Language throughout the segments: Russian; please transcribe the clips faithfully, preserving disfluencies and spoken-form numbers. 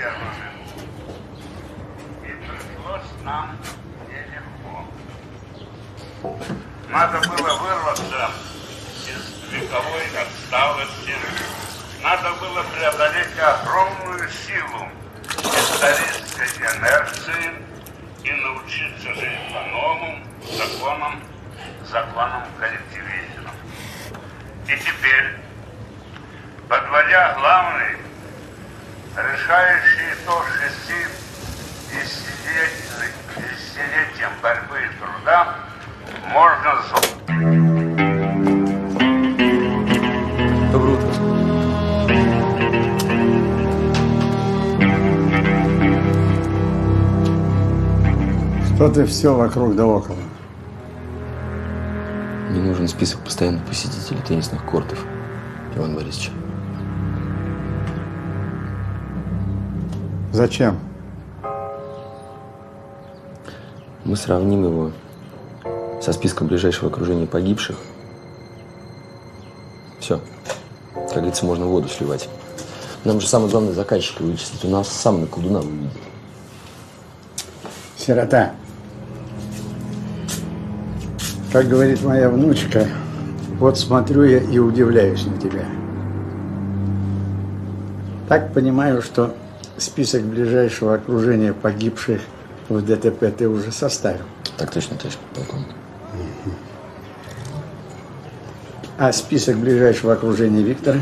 Федоровна. И пришлось нам нелегко. Надо было вырваться из вековой отсталости. Надо было преодолеть огромную силу исторической инерции и научиться жить по новым законам, законам коллективизма. И теперь, подводя главный, решающий итог шести десятилетиям борьбы и труда, можно заключить. Доброе утро. Что-то все вокруг да около. Мне нужен список постоянных посетителей теннисных кортов, Иван Борисович. Зачем? Мы сравним его со списком ближайшего окружения погибших. Все. Как говорится, можно воду сливать. Нам же самое главное заказчика вычислить. У нас сам на колдуна выведет. Сирота. Как говорит моя внучка, вот смотрю я и удивляюсь на тебя. Так понимаю, что список ближайшего окружения погибших в ДТП ты уже составил. Так точно, товарищ полковник. А список ближайшего окружения Виктора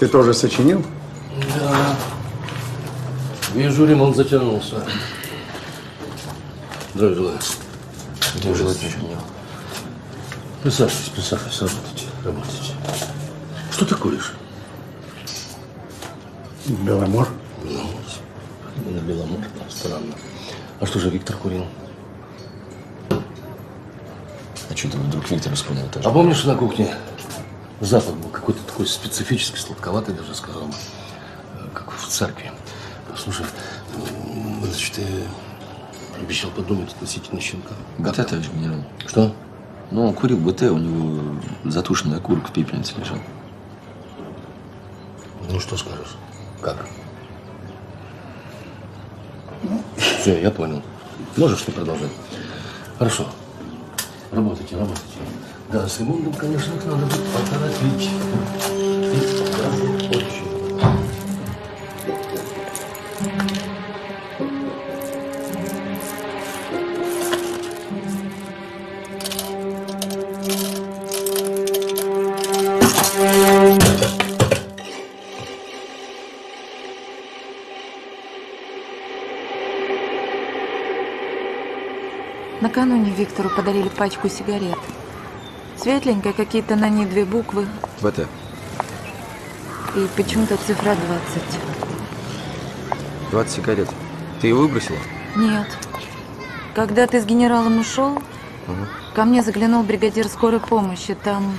ты тоже сочинил? Да. Вижу, ремонт затянулся. Здравия желаю. Здравия желаю. Присаживайтесь, присаживайтесь, работайте, работайте. Что ты куришь? Беломор. Беломор. Именно Беломор. Странно. А что же Виктор курил? А что ты вдруг Виктор вспомнил тоже? А помнишь, на кухне запах был какой-то такой специфический, сладковатый, даже сказал бы, как в церкви. Слушай, значит, ты обещал подумать относительно щенка. БТ, товарищ генерал. Что? Ну, он курил БТ, у него затушенный окурок в пепельнице лежал. Ну, что скажешь? Как? Ну, все, я понял. Можешь не продолжать? Хорошо. Работайте, работайте. Да, с ремонтом, конечно, их надо будет поторопить. Накануне Виктору подарили пачку сигарет. Светленькая, какие-то на ней две буквы. ВТ. И почему-то цифра двадцать. двадцать сигарет. Ты ее выбросила? Нет. Когда ты с генералом ушел, угу. ко мне заглянул бригадир скорой помощи. Там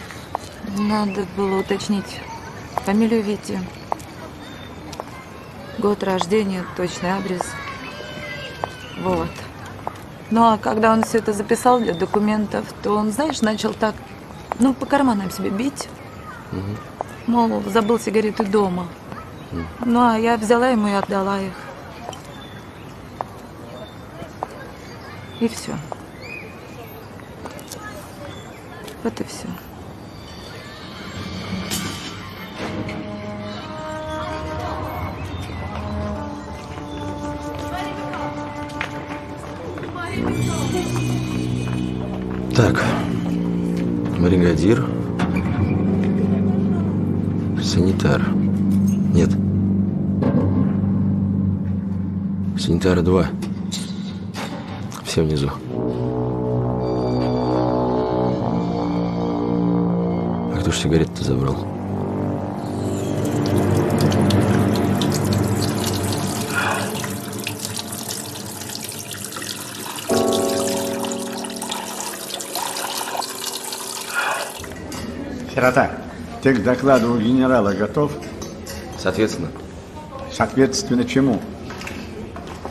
надо было уточнить фамилию Вити. Год рождения, точный адрес. Вот. Ну, а когда он все это записал для документов, то он, знаешь, начал так, ну, по карманам себе бить. Угу. Мол, забыл сигареты дома. Угу. Ну, а я взяла ему и отдала их. И все. Вот и все. Так, бригадир, санитар, нет, санитара два, все внизу. А кто ж сигарет-то забрал? Сирота, ты к докладу у генерала готов? Соответственно. Соответственно чему?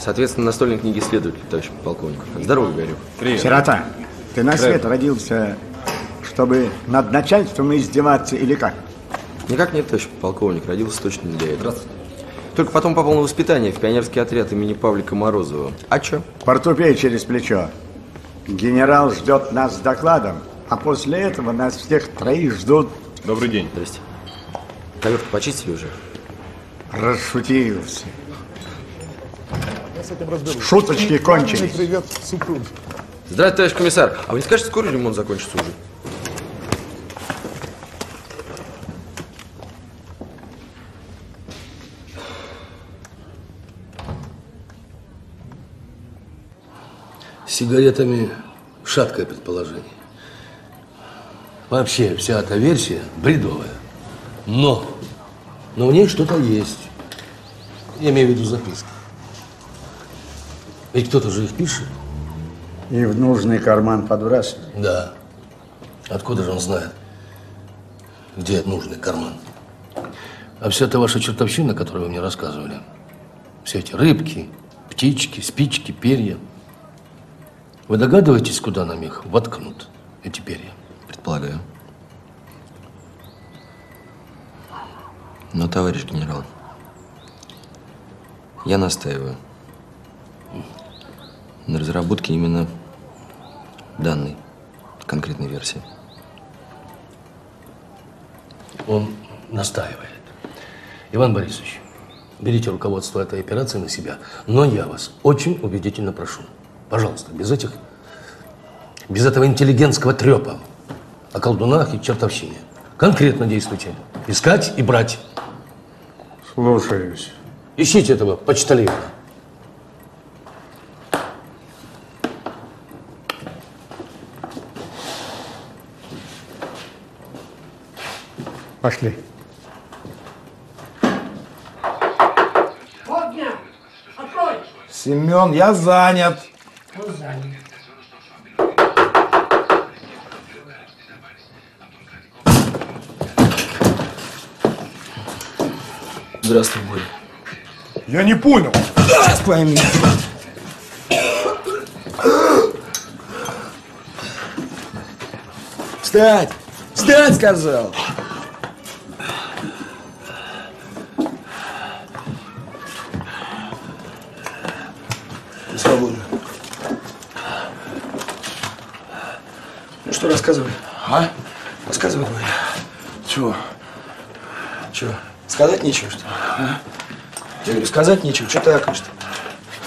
Соответственно, настольной книге следователь, товарищ полковник. Здорово, говорю. Привет. Сирота, ты на свет родился, чтобы над начальством издеваться или как? Никак нет, товарищ полковник, родился точно не для этого. Только потом попал на воспитание в пионерский отряд имени Павлика Морозова. А чё? Портупей через плечо. Генерал ждет нас с докладом, а после этого нас всех троих ждут. Добрый день. Здрасте. Ковёр-то почистили уже? Расшутился. Шуточки кончились. Привет, супруг. Здравствуйте, товарищ комиссар. А вы не скажете, скоро ремонт закончится уже? С сигаретами шаткое предположение. Вообще, вся эта версия бредовая. Но, но в ней что-то есть. Я имею в виду записки. Ведь кто-то же их пишет. И в нужный карман подбрасывает? Да. Откуда же он знает, где нужный карман? А вся эта ваша чертовщина, которую вы мне рассказывали, все эти рыбки, птички, спички, перья, вы догадываетесь, куда нам их воткнут, эти перья? Предполагаю. Но, товарищ генерал, я настаиваю на разработке именно данной конкретной версии. Он настаивает. Иван Борисович, берите руководство этой операции на себя, но я вас очень убедительно прошу, пожалуйста, без этих, без этого интеллигентского трепа о колдунах и чертовщине. Конкретно действуйте. Искать и брать. Слушаюсь. Ищите этого почтальона. Пошли. Огня! Открой! Семен, я занят. Кто занят? Здравствуй, Боря. Я не понял. Сейчас пойми. Встать! Встать, сказал! Что рассказывай? А? Рассказывай, говори. Чего? Чего? Сказать нечего, что ли? А? Я говорю, сказать нечего, что ты окажешь?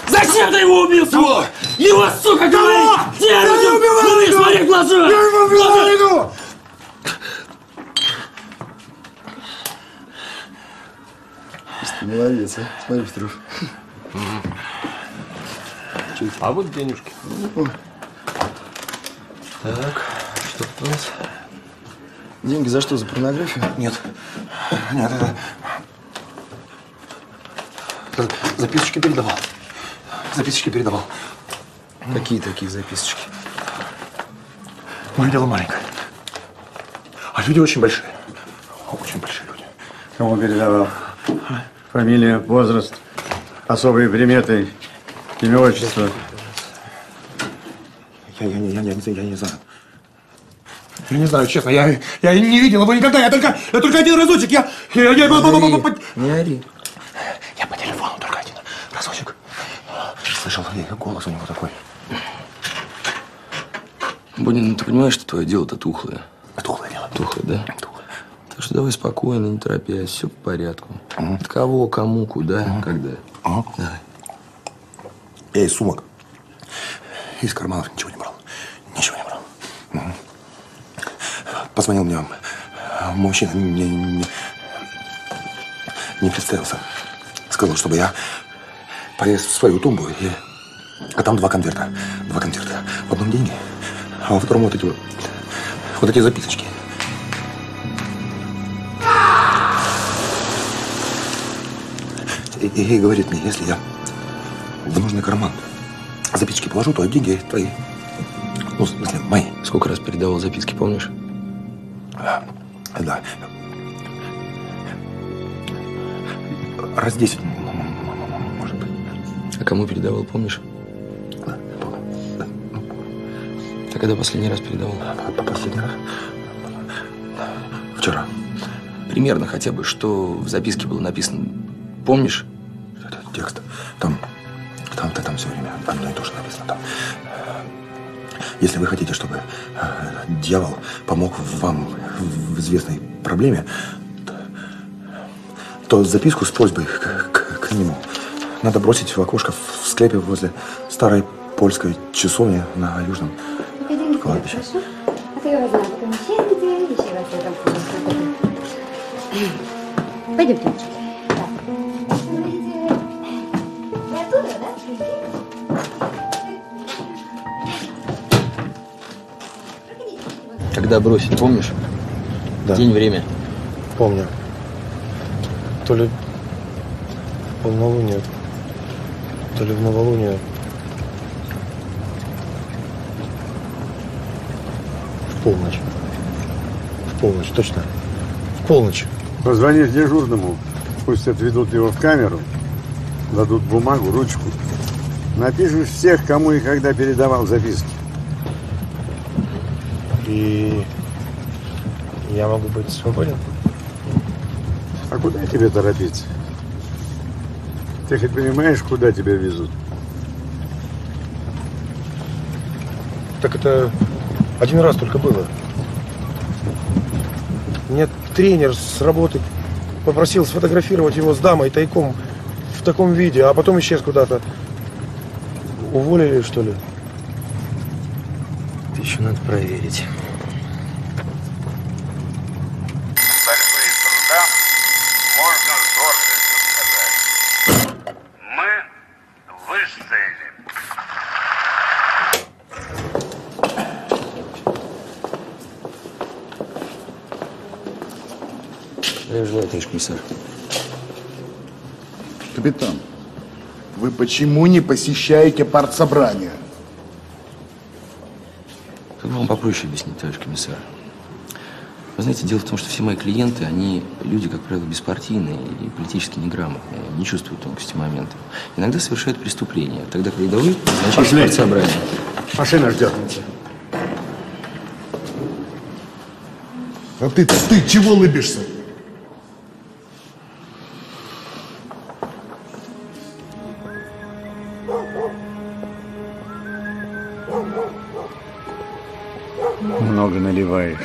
Зачем ты его убил? Кого? Его, сука, говори! Я не убивал его! Смотри в глаза! Я его убивал его! Молодец, а? Смотри, Петруш. А вот денежки. Так. Что тут у нас? Деньги за что? За порнографию? Нет. Нет, это... Записочки передавал. Записочки передавал. Какие такие записочки? Мое дело маленькое. А люди очень большие. Очень большие люди. Кому передавал? Фамилия, возраст, особые приметы, имя, отчество. Я, я, я, я, я, я не знаю. Я не знаю, честно, я, я не видел его никогда, я только, я только один разочек, я... я, я не, ори, по... не ори. Я по телефону только один разочек. Слышал, голос у него такой. Будин, ну ты понимаешь, что твое дело-то тухлое? Тухлое дело? Тухлое, да? Тухлое. Так что давай спокойно, не торопясь, все по порядку. Угу. От кого, кому, куда, угу. Когда. Угу. Давай. Я из сумок, из карманов ничего не брал. Ничего не брал. Угу. Позвонил мне мужчина, не, не, не представился. Сказал, чтобы я полез в свою тумбу, и... а там два конверта. Два конверта. В одном деньги, а во втором вот эти вот, вот эти записочки. И, и, и говорит мне, если я в нужный карман записочки положу, то деньги твои. Ну, в смысле, мои. Сколько раз передавал записки, помнишь? Да. Раз десять, может быть. А кому передавал, помнишь? Да, помню. Да. А когда последний раз передавал? Последний раз? Вчера. примерно хотя бы, что в записке было написано. Помнишь? Это текст. Там, там, там все время одно и то же написано. Там. Если вы хотите, чтобы дьявол помог вам в известной проблеме, то записку с просьбой к, к, к нему надо бросить в окошко в склепе возле старой польской часовни на южном кладбище. Пойдемте. Когда бросить, помнишь? Да. День, время. Помню. То ли полнолуние, то ли в новолуние. В полночь. В полночь, точно. В полночь. Позвонишь дежурному, пусть отведут его в камеру, дадут бумагу, ручку. Напишешь всех, кому и когда передавал записки. И я могу быть свободен? А куда тебе торопиться? Ты хоть понимаешь, куда тебя везут? Так это один раз только было. Мне тренер с работы попросил сфотографировать его с дамой тайком в таком виде, а потом исчез куда-то. Уволили, что ли? Еще надо проверить. Так быстро, да? Можно гордостью сказать. Мы выстрелим. Я желаю, товарищ комиссар. Капитан, вы почему не посещаете партсобрание? Проще объяснить, товарищ комиссар. Вы знаете, дело в том, что все мои клиенты, они люди, как правило, беспартийные и политически неграмотные, не чувствуют тонкости момента. Иногда совершают преступления, тогда как рядовые назначают собрание. Машина ждет. А ты, ты чего улыбишься? Наливаешь.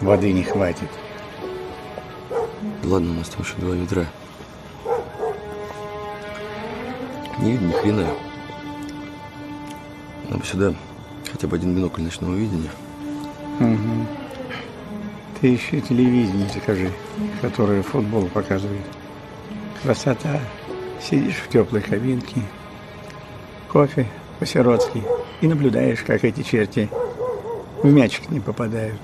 Воды не хватит. Ладно, у нас там еще два ведра. Не видно ни хрена. Нам бы сюда хотя бы один бинокль ночного видения. Угу. Ты еще телевидение закажи, которое футбол показывает. Красота. Сидишь в теплой кабинке, кофе по-сиротски и наблюдаешь, как эти черти в мячик не попадают.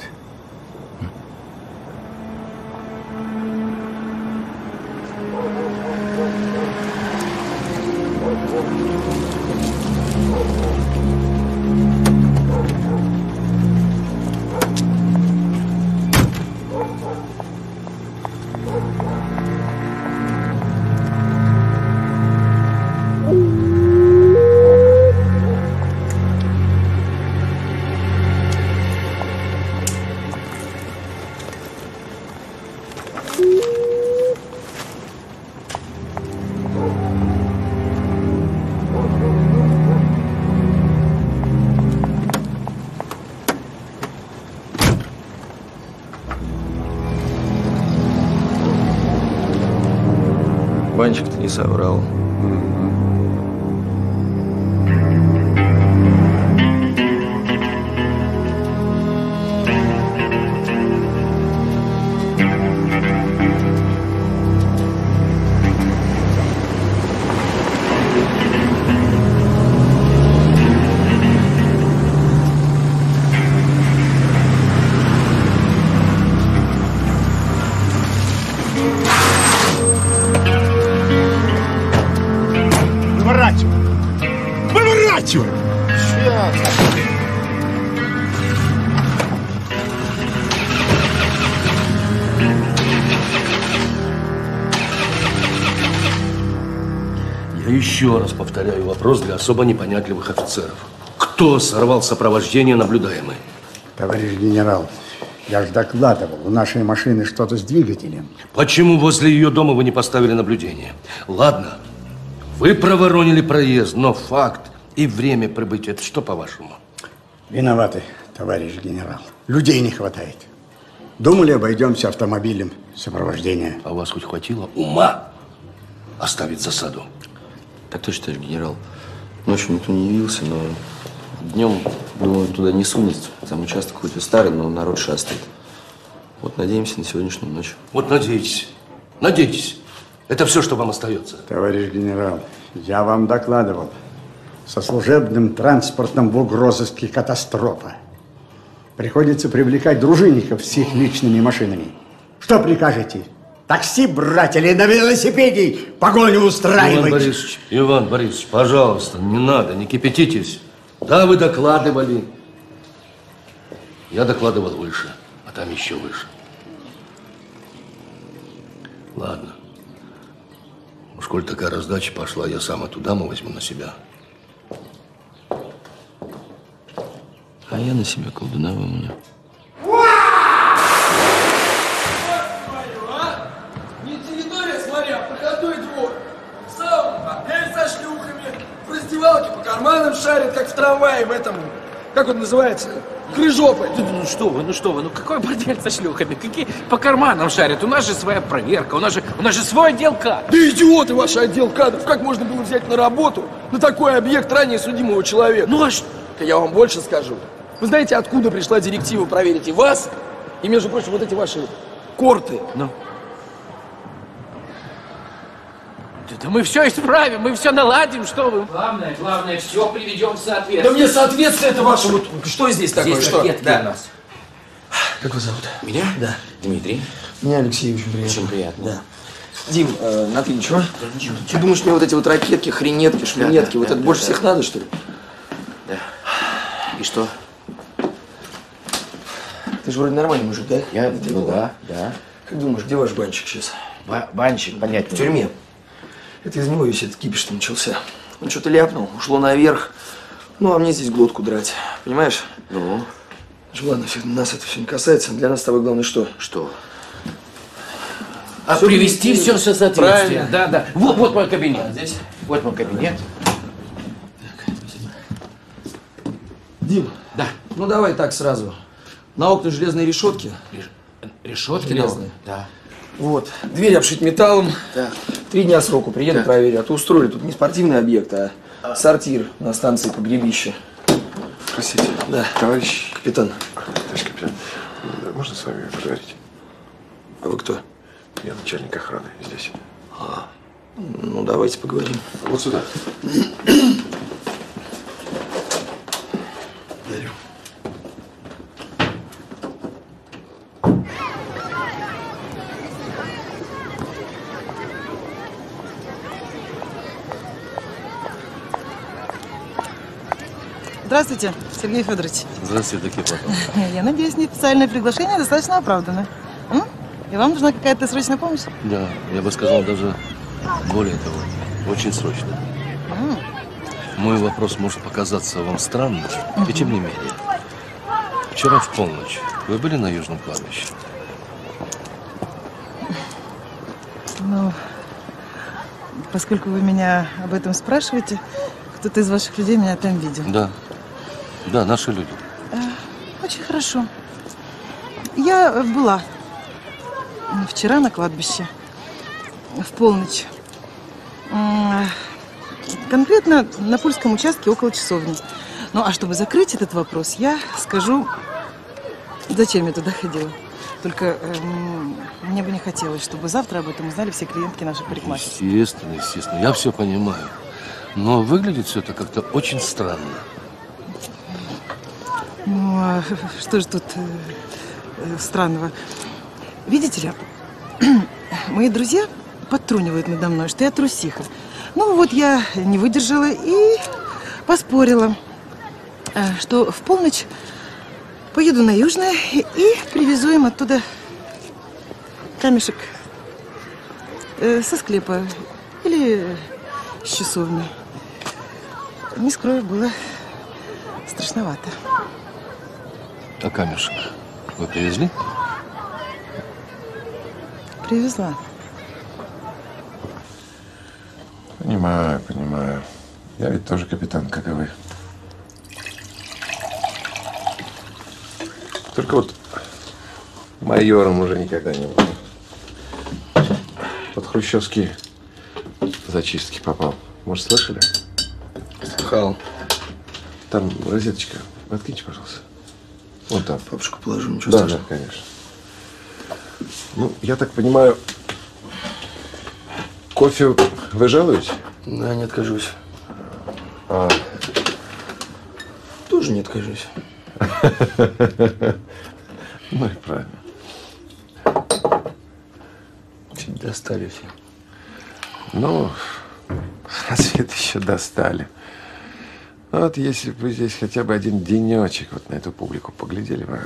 Соврал. Еще раз повторяю вопрос для особо непонятливых офицеров. Кто сорвал сопровождение наблюдаемой? Товарищ генерал, Я же докладывал, у нашей машины что-то с двигателем. Почему возле ее дома вы не поставили наблюдение? Ладно, вы проворонили проезд, но факт и время прибытия, это что по-вашему? Виноваты, товарищ генерал. Людей не хватает. Думали, обойдемся автомобилем сопровождения. А у вас хоть хватило ума оставить засаду? Так точно, товарищ генерал. Ночью никто не явился, но днем, думаю, туда не сунется. Там участок хоть и старый, но народ шастает. Вот надеемся на сегодняшнюю ночь. Вот надейтесь. Надейтесь. Это все, что вам остается. Товарищ генерал, я вам докладывал. Со служебным транспортом в угрозыске катастрофа. Приходится привлекать дружинников с их личными машинами. Что прикажете? Такси брать или на велосипеде погоню устраивать? Иван Борисович, Иван Борисович, пожалуйста, не надо, не кипятитесь. Да, вы докладывали. Я докладывал выше, а там еще выше. Ладно. Уж коль такая раздача пошла, я сам эту даму возьму на себя. А я на себя колдуна вы меня. Не территория, смотри, а проходной двор. Сауна, опять со шлюхами. В раздевалке по карманам шарят, как в трамвае в этом, как он называется, крыжопы. Ну что вы, ну что вы, ну какой бордель со шлюхами? Какие по карманам шарят? У нас же своя проверка, у нас же, у нас же свой отдел кадров. Да идиоты ваши отдел кадров. Как можно было взять на работу на такой объект ранее судимого человека? Ну а что? Я вам больше скажу. Вы знаете, откуда пришла директива проверить и вас, и, между прочим, вот эти ваши корты? Ну. Да, да мы все исправим, мы все наладим, что вы. Главное, главное, все приведем в соответствие. Да мне соответствие это ваше, вот что здесь такое? Здесь что? Ответ, да. Нас. Как вас зовут? Меня? Да. Дмитрий. Меня Алексей, очень приятно. Очень приятно. Да. Дим, э, на ты ничего? Да, ничего. Ты думаешь, мне вот эти вот ракетки, хренетки, шминетки, да, да, вот да, это да, больше да, всех да. надо, что ли? Да. И что? Ты же вроде нормальный мужик, да? Я, ну да, да. Как думаешь, где ваш банчик сейчас? Ба банчик, понятно. В тюрьме. Это из него весь этот кипиш-то начался. Он что-то ляпнул, ушло наверх. Ну, а мне здесь глотку драть, понимаешь? Ну? Ну ладно, нас это все не касается. Для нас с тобой главное что? Что? А все привести все в соответствие. Правильно. Да, да. Вот, вот мой кабинет. А, здесь? Вот мой кабинет. Дим, да. Ну давай так сразу. На окна железные решетки. Реш... Решетки? Железные. Да. Вот. Дверь обшить металлом. Да. Три дня сроку приеду, да. проверю. А то устроили тут не спортивный объект, а, а. сортир на станции погребище. Простите. Да. Товарищ капитан. Товарищ капитан, можно с вами поговорить? А вы кто? Я начальник охраны здесь. А. Ну давайте поговорим. Вот сюда. Здравствуйте, Сергей Федорович. Здравствуйте, Евдокия Платоновна. Я надеюсь, неофициальное приглашение достаточно оправдано. М? И вам нужна какая-то срочная помощь? Да, я бы сказал, даже более того, очень срочно. М-м. Мой вопрос может показаться вам странным, угу. и тем не менее. Вчера в полночь вы были на Южном кладбище? Ну, поскольку вы меня об этом спрашиваете, кто-то из ваших людей меня там видел. Да. Да, наши люди. Очень хорошо. Я была вчера на кладбище в полночь. Конкретно на Польском участке около часовни. Ну, а чтобы закрыть этот вопрос, я скажу, зачем я туда ходила. Только эм, мне бы не хотелось, чтобы завтра об этом узнали все клиентки нашей парикмахерской. Естественно, естественно. Я все понимаю. Но выглядит все это как-то очень странно. Ну, а что же тут э, странного? Видите ли, мои друзья подтрунивают надо мной, что я трусиха. Ну, вот я не выдержала и поспорила, что в полночь поеду на Южное и привезу им оттуда камешек э, со склепа или с часовни. Не скрою, было страшновато. А камешек? Вы привезли? Привезла. Понимаю, понимаю. Я ведь тоже капитан, как и вы. Только вот майором уже никогда не был. Под хрущевские зачистки попал. Может, слышали? Слыхал. Там розеточка. Откиньте, пожалуйста. Вот там. Папочку положу, ничего да, страшного. Да, конечно. Ну, я так понимаю, кофе вы жалуете? Да, не откажусь. А. Тоже не откажусь. Ну и правильно. Чуть достали все. Ну, рассвет еще достали. Ну, вот если бы здесь хотя бы один денечек вот на эту публику поглядели бы,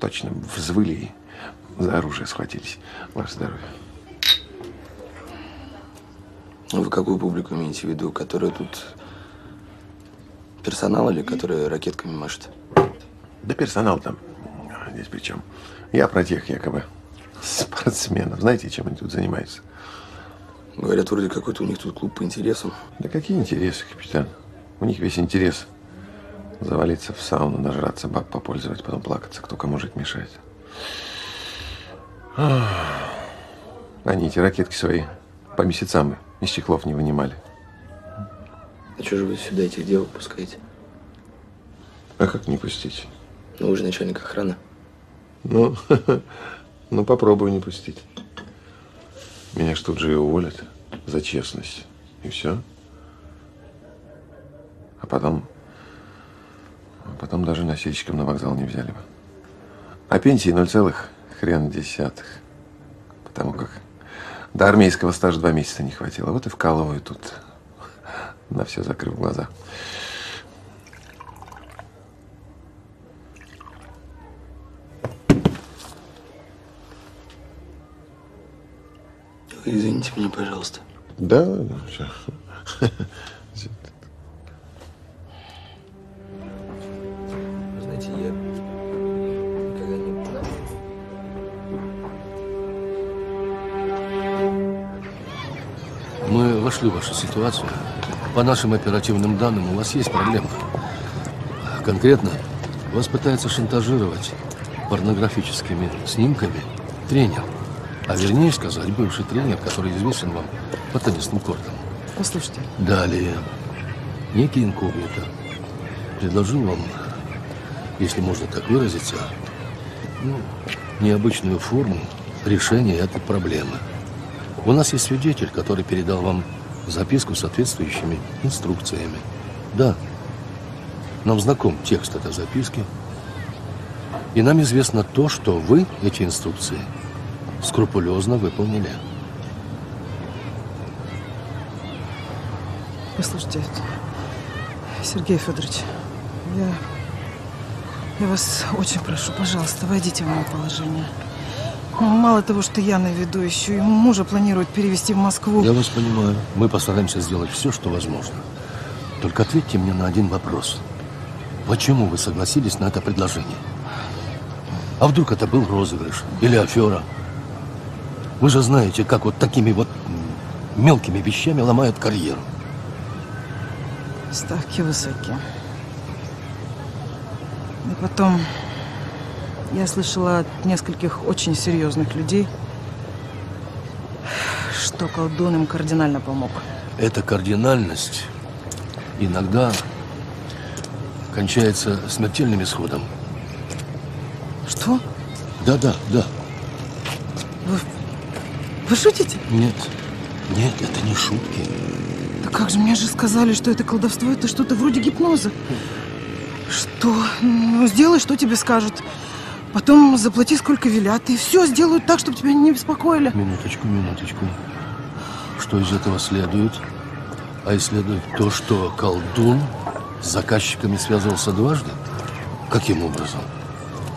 точно взвыли и за оружие схватились. Ваше здоровье. Вы какую публику имеете в виду? Которая тут персонал или которая ракетками машет? Да персонал там здесь при чем? Я про тех якобы спортсменов. Знаете, чем они тут занимаются? Говорят, вроде какой-то у них тут клуб по интересам. Да какие интересы, капитан? У них весь интерес завалиться в сауну, нажраться, баб попользовать, потом плакаться, кто кому жить мешает. Они эти ракетки свои по месяцам из чехлов не вынимали. А что же вы сюда этих девок пускаете? А как не пустить? Ну, вы же начальник охраны. Ну, ну попробую не пустить. Меня ж тут же и уволят за честность. И все. А потом... А потом даже носильщиком на вокзал не взяли бы. А пенсии ноль целых хрен десятых. Потому как... До армейского стажа два месяца не хватило. Вот и вкалываю тут, на все закрыв глаза. Извините меня, пожалуйста. Да, ну, все. Знаете, я... Мы вошли в вашу ситуацию. По нашим оперативным данным, у вас есть проблемы. Конкретно, вас пытается шантажировать порнографическими снимками тренер. А вернее сказать, бывший тренер, который известен вам по теннисным кортам. Послушайте. Далее, некий инкогнито предложил вам, если можно так выразиться, ну, необычную форму решения этой проблемы. У нас есть свидетель, который передал вам записку с соответствующими инструкциями. Да, нам знаком текст этой записки. И нам известно то, что вы эти инструкции скрупулезно выполнили. Послушайте, Сергей Федорович, я, я вас очень прошу, пожалуйста, войдите в мое положение. Мало того, что я на виду, еще и мужа планируют перевезти в Москву. Я вас понимаю. Мы постараемся сделать все, что возможно. Только ответьте мне на один вопрос. Почему вы согласились на это предложение? А вдруг это был розыгрыш или афера? Вы же знаете, как вот такими вот мелкими вещами ломают карьеру. Ставки высоки. И потом... Я слышала от нескольких очень серьезных людей, что колдун им кардинально помог. Эта кардинальность иногда кончается смертельным исходом. Что? Да, да, да. Вы, вы шутите? Нет, нет, это не шутки. Да как же, мне же сказали, что это колдовство, это что-то вроде гипноза. Что? Ну, сделай, что тебе скажут. Потом заплати, сколько велят, и все сделают так, чтобы тебя не беспокоили. Минуточку, минуточку. Что из этого следует? А из следует то, что колдун с заказчиками связывался дважды? Каким образом?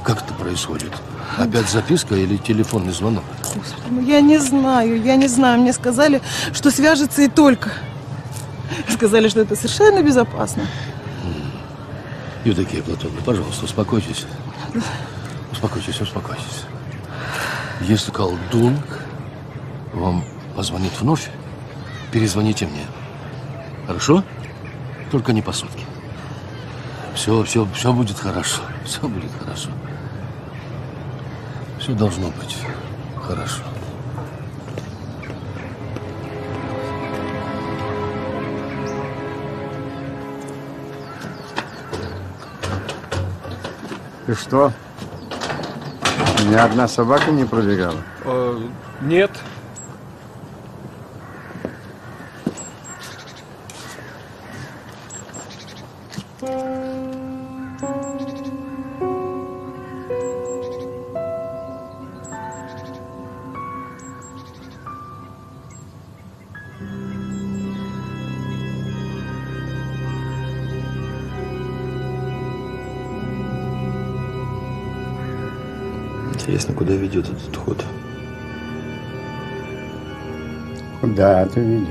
Как это происходит? Опять записка или телефонный звонок? Господи, ну я не знаю, я не знаю. Мне сказали, что свяжется и только. Сказали, что это совершенно безопасно. Евдокия Платоновна, пожалуйста, успокойтесь. Успокойтесь, успокойтесь. Если колдун вам позвонит вновь, перезвоните мне. Хорошо? Только не по сутке. Все, все, все будет хорошо. Все будет хорошо. Все должно быть хорошо. Ты что? Ни одна собака не пробегала? Э, нет. Интересно, куда ведет этот ход? Куда это ведет?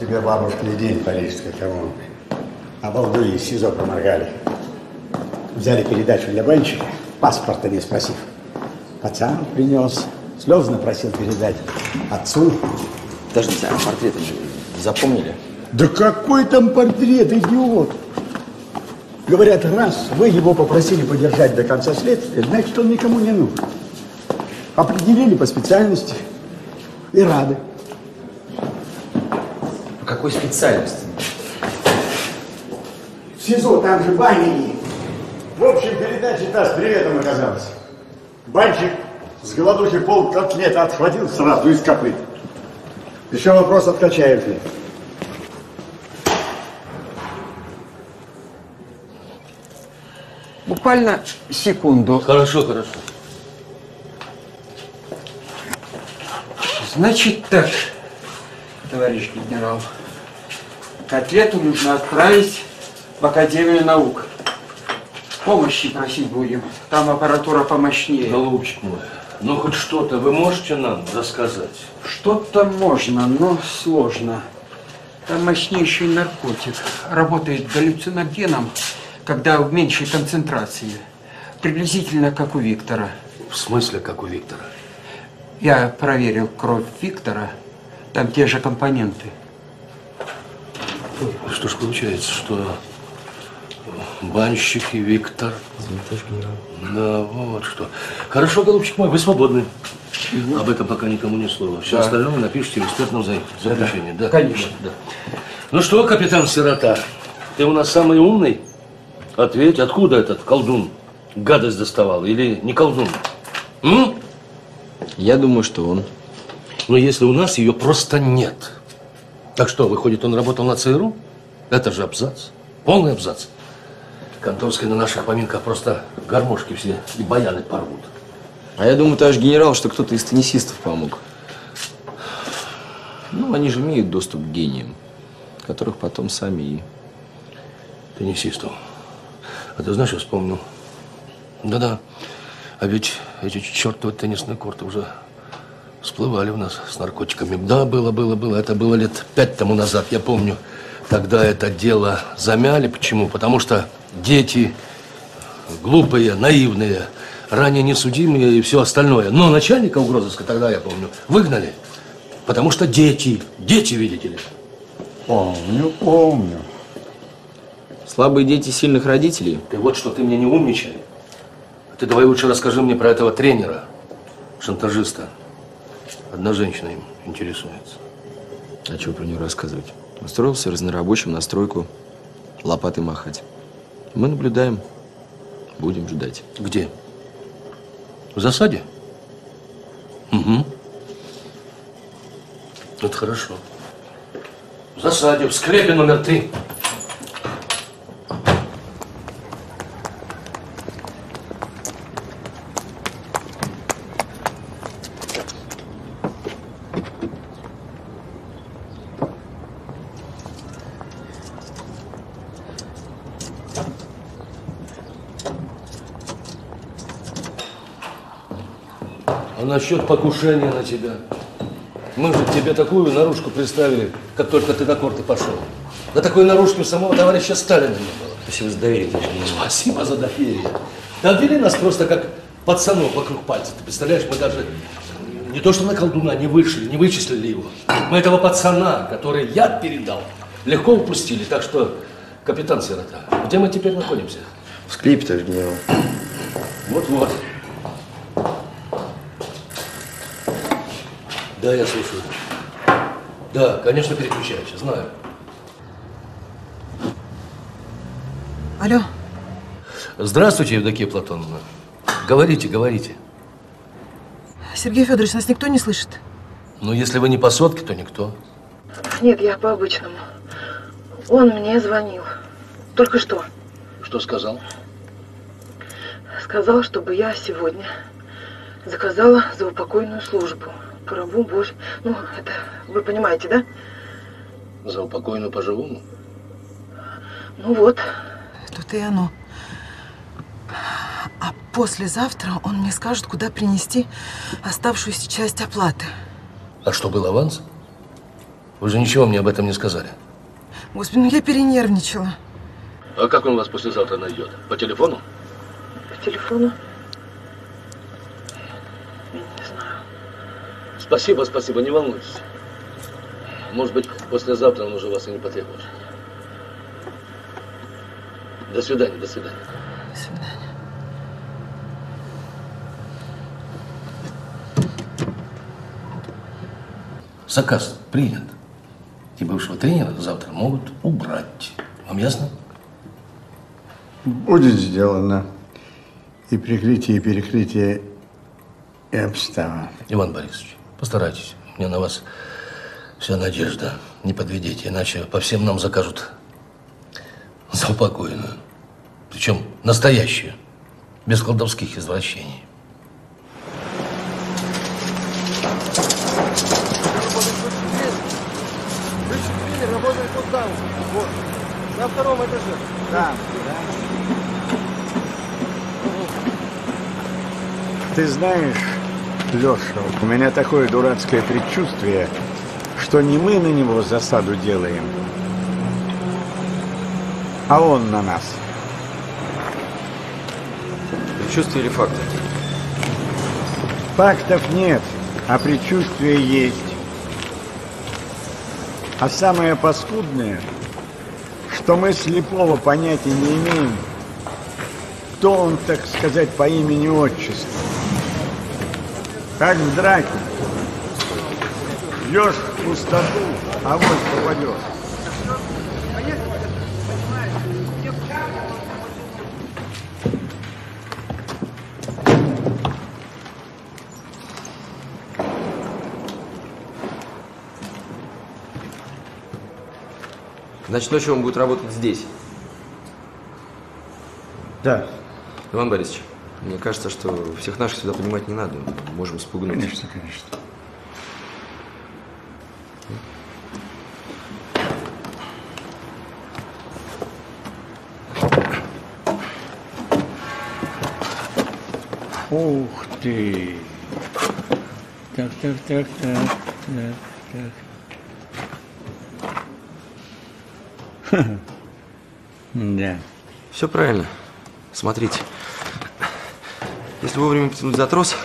Тебе бабушка не день политической коммуны. Обалдуи из СИЗО проморгали. Взяли передачу для банщика, паспорта не спросив. Пацан принес, слезно просил передать отцу. Подождите, а портреты же запомнили? Да какой там портрет, идиот! Говорят, раз вы его попросили подержать до конца следствия, значит, он никому не нужен. Определили по специальности и рады. Какой специальности? В СИЗО, там же баня есть. В общем, передача-то с приветом оказалась. Банчик с голодухи пол котлета отхватил сразу из копыт. Еще вопрос, откачает ли. Буквально секунду. Хорошо, хорошо. Значит так, товарищ генерал, котлету нужно отправить в Академию наук. Помощи просить будем. Там аппаратура помощнее. Голубчик мой, ну хоть что-то вы можете нам рассказать? Что-то можно, но сложно. Там мощнейший наркотик. Работает галлюциногеном, когда в меньшей концентрации. Приблизительно как у Виктора. В смысле, как у Виктора? Я проверил кровь Виктора. Там те же компоненты. Что ж получается, что... Банщик и Виктор. Да, вот что. Хорошо, голубчик мой, вы свободны. Угу. Об этом пока никому ни слова. Все да. Остальное напишите в экспертном заключении. Да, да. Конечно. Да. Ну что, капитан Сирота, ты у нас самый умный? Ответь, откуда этот колдун гадость доставал? Или не колдун? М? Я думаю, что он. Но если у нас ее просто нет. Так что, выходит, он работал на ЦРУ? Это же абзац. Полный абзац. Конторские на наших поминках просто гармошки все и баяны порвут. А я думаю, товарищ генерал, что кто-то из теннисистов помог. Ну, они же имеют доступ к гениям, которых потом сами и... Теннисистов. А ты знаешь, я вспомнил. Да-да, а ведь эти чертовы теннисные корты уже всплывали у нас с наркотиками. Да, было, было, было. Это было лет пять тому назад, я помню. Тогда это дело замяли. Почему? Потому что дети глупые, наивные, ранее несудимые и все остальное. Но начальника угрозыска тогда, я помню, выгнали. Потому что дети, дети, видите ли. Помню, помню. Слабые дети сильных родителей. Ты вот что, ты мне не умничай. Ты давай лучше расскажи мне про этого тренера, шантажиста. Одна женщина им интересуется. А что про нее рассказывать? Устроился разнорабочим на стройку лопатой махать. Мы наблюдаем, будем ждать. Где? В засаде? Угу. Это хорошо. В засаде, в склепе номер три. Насчет покушения на тебя. Мы же тебе такую наружку представили, как только ты на корты пошел. Да такой наружки у самого товарища Сталина не было. Спасибо за доверие. Спасибо за доверие. Да обвели нас просто как пацанов вокруг пальца. Ты представляешь, мы даже не то что на колдуна не вышли, не вычислили его. Мы этого пацана, который яд передал, легко упустили. Так что, капитан Сирота, где мы теперь находимся? В склепе, товарищ генерал. Вот-вот. Да, я слушаю. Да, конечно, переключаешься, знаю. Алло. Здравствуйте, Евдокия Платоновна. Говорите, говорите. Сергей Федорович, нас никто не слышит? Ну, если вы не по сотке, то никто. Нет, я по-обычному. Он мне звонил. Только что. Что сказал? Сказал, чтобы я сегодня заказала заупокойную службу. По-рабу, боже. Ну, это вы понимаете, да? За упокойную по-живому? Ну вот. Тут и оно. А послезавтра он мне скажет, куда принести оставшуюся часть оплаты. А что, был аванс? Вы же ничего мне об этом не сказали. Господи, ну я перенервничала. А как он вас послезавтра найдет? По телефону? По телефону? Спасибо, спасибо, не волнуйтесь. Может быть, послезавтра он уже вас и не потребует. До свидания, до свидания. До свидания. Заказ принят. И бывшего тренера завтра могут убрать. Вам ясно? будет сделано. И прикрытие, и перекрытие, и обстава. Иван Борисович, постарайтесь. У меня на вас вся надежда. Не подведите, иначе по всем нам закажут за упокоенную. Причем настоящую, без колдовских извращений. Вот, на втором этаже. Да. Ты знаешь, Лёша, у меня такое дурацкое предчувствие, что не мы на него засаду делаем, а он на нас. Предчувствие или факты? Фактов нет, а предчувствие есть. А самое паскудное, что мы слепого понятия не имеем, кто он, так сказать, по имени-отчеству. Как в драке. Бьешь в пустоту, а вот попадешь. Значит, ночью он будет работать здесь? Да. Иван Борисович, мне кажется, что всех наших сюда поднимать не надо. Мы можем спугнуть. Конечно, конечно. Ух ты! Так, так, так, так, так, так. Да. Все правильно. Смотрите. Если вовремя потянуть за трос,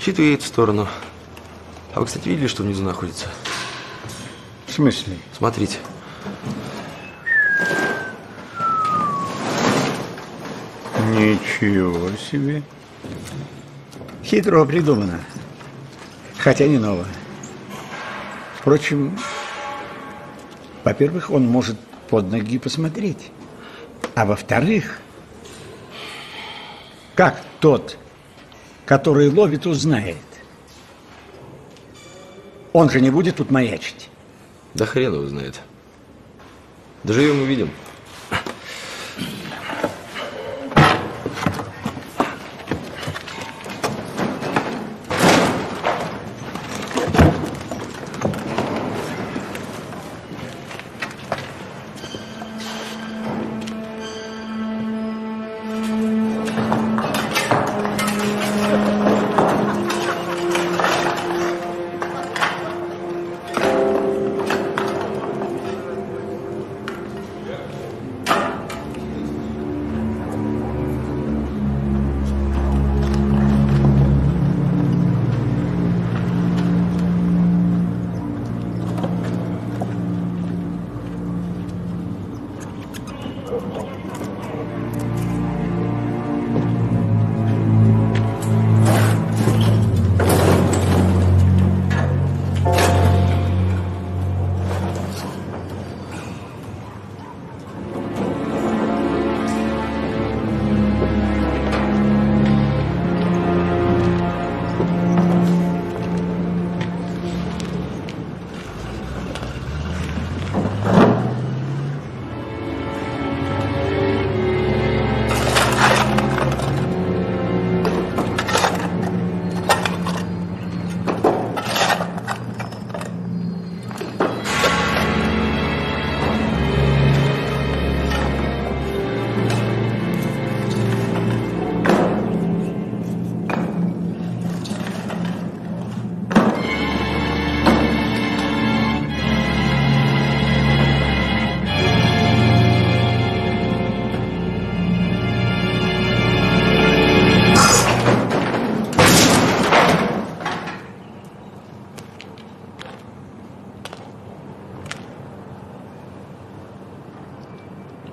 щит уедет в сторону. А вы, кстати, видели, что внизу находится? В смысле? Смотрите. Ничего себе. Хитро придумано. Хотя не ново. Впрочем, во-первых, он может под ноги посмотреть. А во-вторых, как тот, который ловит, узнает? Он же не будет тут маячить. Да хрен его знает. Доживем, увидим.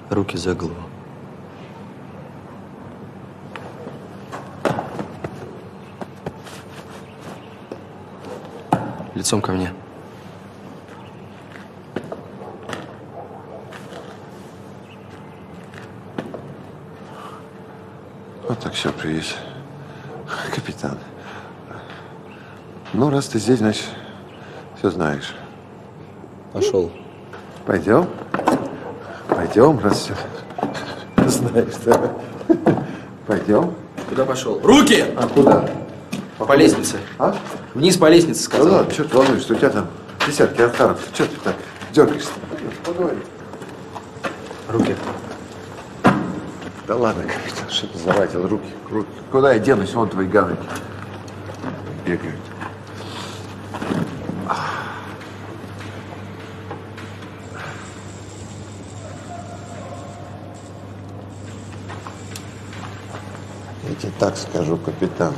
Руки за голову. Лицом ко мне. Вот так сюрприз. Капитан. Ну, раз ты здесь, значит, все знаешь. Пошел. Пойдем? Пойдем, раз все знаешь, да? Пойдем. Куда пошел? Руки! А куда? По, по лестнице. А? Вниз по лестнице, сказал. Ну ладно, что ты волнуешься, у тебя там десятки отаров. Что ты так дергаешься? Поговорим. Руки. Да ладно, капитан, что ты заватил? Руки, руки. Куда я денусь? Вон твои ганыки бегают. Я тебе так скажу, капитан.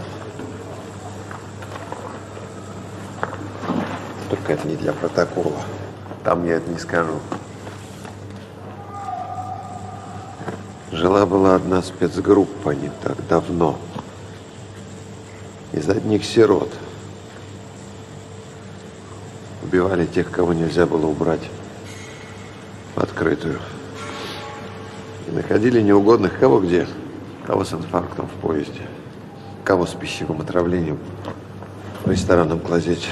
Только это не для протокола. Там я это не скажу. Жила-была одна спецгруппа не так давно. Из одних сирот. Убивали тех, кого нельзя было убрать в открытую. И находили неугодных кого где. Кого с инфарктом в поезде. Кого с пищевым отравлением в ресторанном клозете.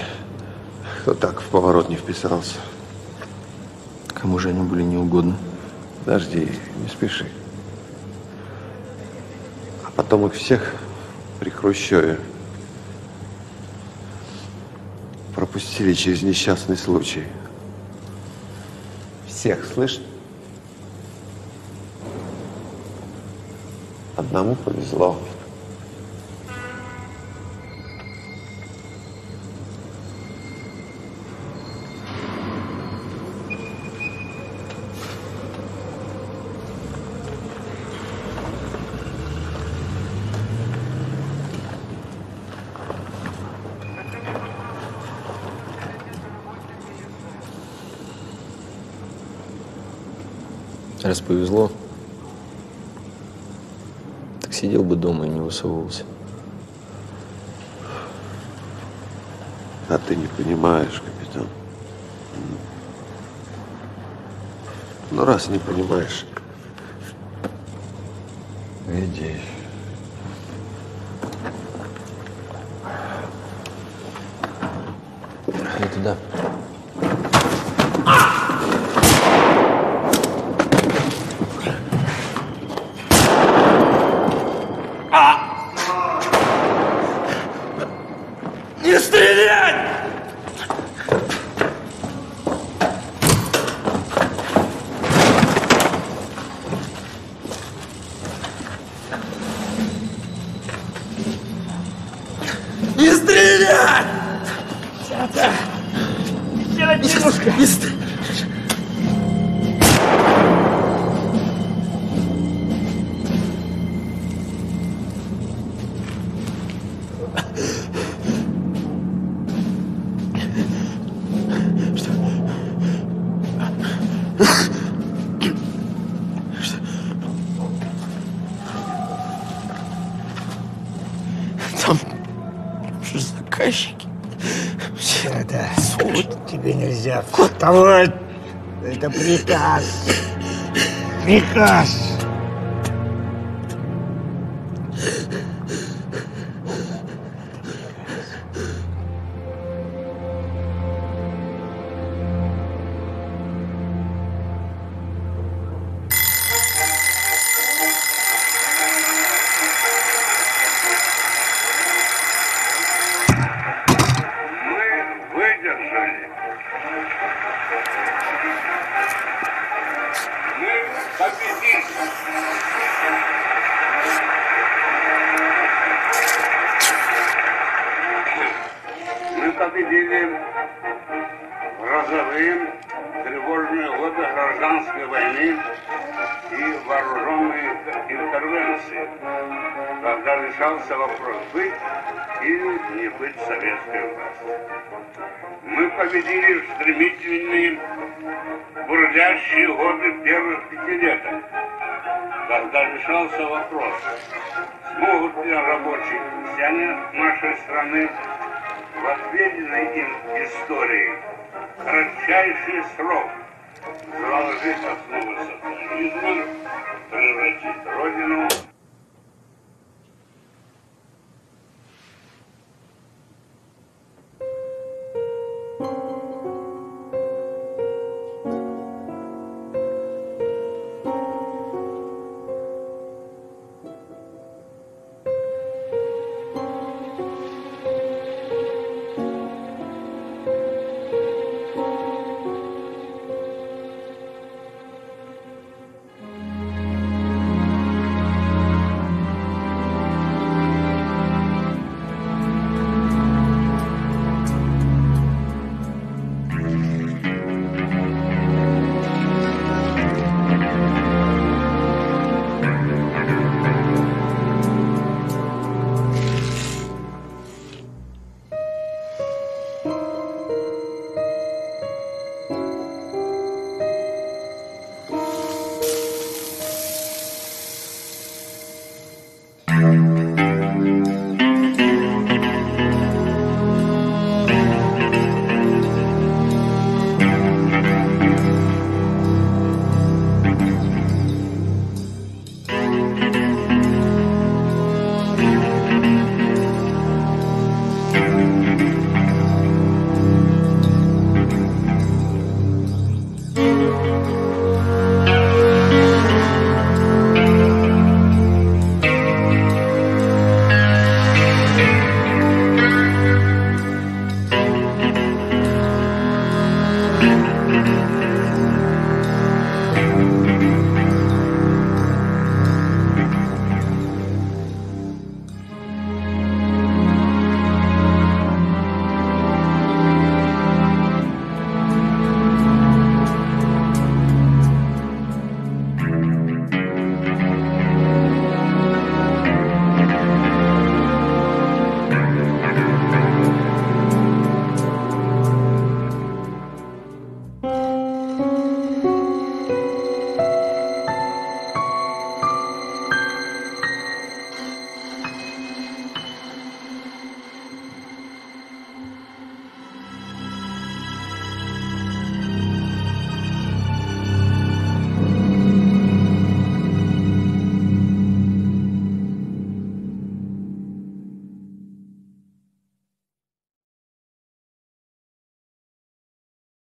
Кто так в поворот не вписался. Кому же они были неугодны? Подожди, не спеши. Потом их всех при Хрущеве пропустили через несчастный случай. Всех, слышь? Одному повезло. Раз повезло, так сидел бы дома и не высовывался. А ты не понимаешь, капитан. Ну, раз не понимаешь, иди. Не туда. Это приказ. Приказ. Превратить родину